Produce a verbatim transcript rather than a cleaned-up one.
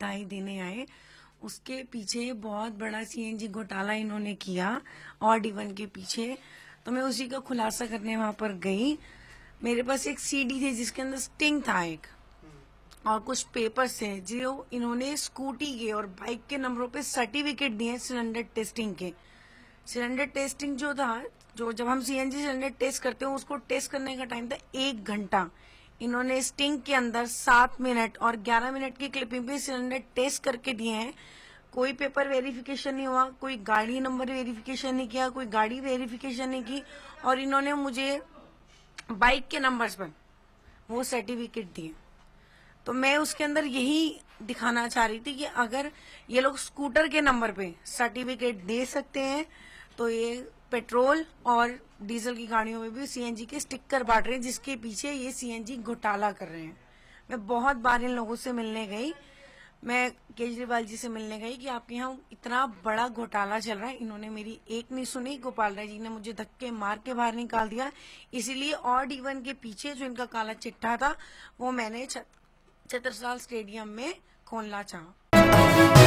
बधाई देने आए, उसके पीछे बहुत बड़ा सीएनजी घोटाला इन्होंने किया और डीवन के पीछे। तो मैं उसी का खुलासा करने वहां पर गई। मेरे पास एक सीडी थी जिसके अंदर स्टिंग था एक, और कुछ पेपर्स थे जो इन्होंने स्कूटी के और बाइक के नंबरों पे सर्टिफिकेट दिए सिलेंडर टेस्टिंग के। सिलेंडर टेस्टिंग जो था, जो जब हम सीएनजी सिलेंडर टेस्ट करते हैं उसको टेस्ट करने का टाइम था एक घंटा, इन्होंने स्टिंग के अंदर सात मिनट और ग्यारह मिनट की क्लिपिंग पे सिलेंडर टेस्ट करके दिए हैं। कोई पेपर वेरिफिकेशन नहीं हुआ, कोई गाड़ी नंबर वेरिफिकेशन नहीं किया, कोई गाड़ी वेरिफिकेशन नहीं की, और इन्होंने मुझे बाइक के नंबर्स पर वो सर्टिफिकेट दिए। तो मैं उसके अंदर यही दिखाना चाह रही थी कि अगर ये लोग स्कूटर के नंबर पे सर्टिफिकेट दे सकते हैं तो ये पेट्रोल और डीजल की गाड़ियों में भी सीएनजी के स्टिकर बांट रहे हैं, जिसके पीछे ये सीएनजी घोटाला कर रहे हैं। मैं बहुत बार इन लोगों से मिलने गई, मैं केजरीवाल जी से मिलने गई कि आपके यहाँ इतना बड़ा घोटाला चल रहा है। इन्होंने मेरी एक नहीं सुनी, गोपाल राय जी ने मुझे धक्के मार के बाहर निकाल दिया। इसीलिए और डीवन के पीछे जो इनका काला चिट्ठा था वो मैंने छत्रसाल स्टेडियम में खोलना चाहा।